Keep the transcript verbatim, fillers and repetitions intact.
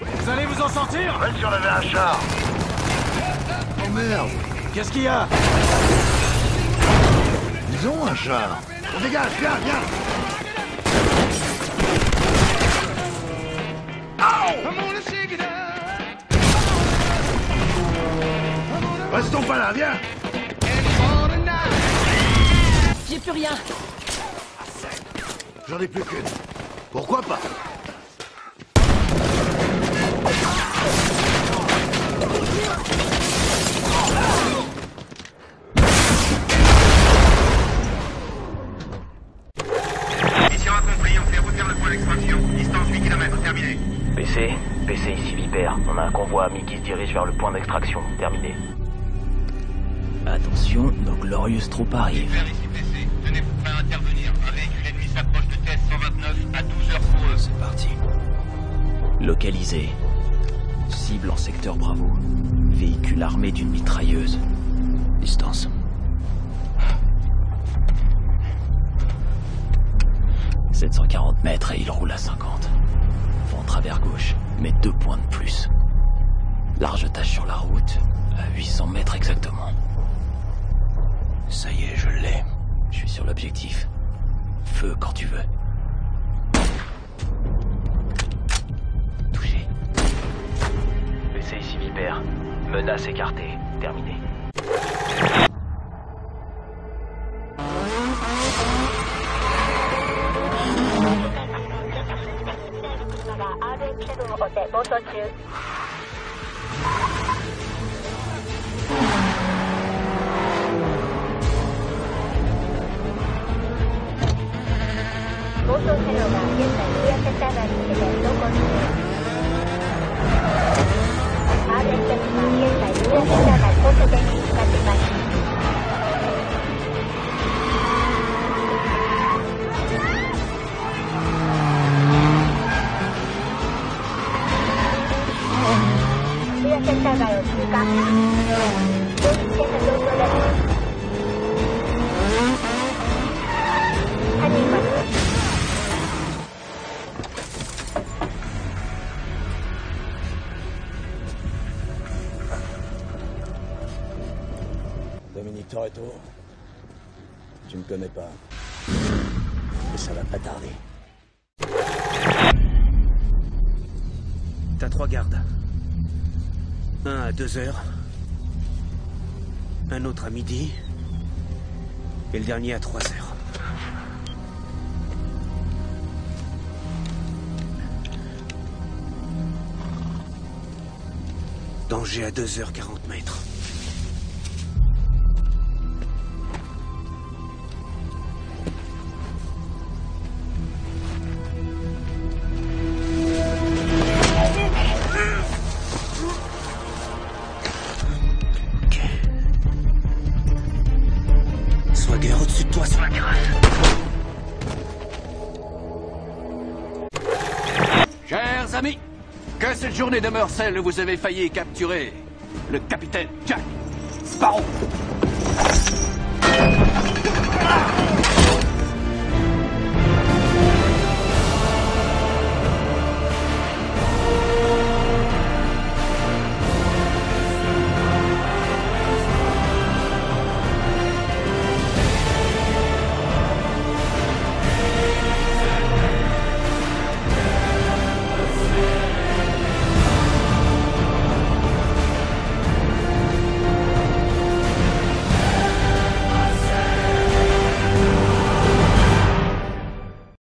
Vous allez vous en sortir? Ouais, si on avait un char. Oh merde. Qu'est-ce qu'il y a? Ils ont un char. On dégage, viens, viens. Oh, restons pas là, viens. J'ai plus rien. J'en ai plus qu'une. Pourquoi pas? Mission accomplie, on fait refaire le point d'extraction. Distance huit kilomètres, terminé. P C, P C ici Vipère. On a un convoi ami qui se dirige vers le point d'extraction, terminé. Attention, nos glorieuses troupes arrivent. Vipère ici P C, tenez vous prêts à intervenir. Un véhicule ennemi s'approche de T S cent vingt-neuf à douze heures pour eux. C'est parti. Localisé. Cible en secteur Bravo. Véhicule armé d'une mitrailleuse. Distance. sept cent quarante mètres et il roule à cinquante. Vent travers gauche, mais deux points de plus. Large tâche sur la route, à huit cents mètres exactement. Ça y est, je l'ai. Je suis sur l'objectif. Feu quand tu veux. C'est ici Vipère. Menace écartée. Terminé. Dominique Toretto, tu me connais pas, mais ça va pas tarder. T'as trois gardes. Un à deux heures, un autre à midi, et le dernier à trois heures. Danger à deux heures quarante mètres. Journée de Meurcelle, vous avez failli capturer le capitaine Jack Sparrow. Ah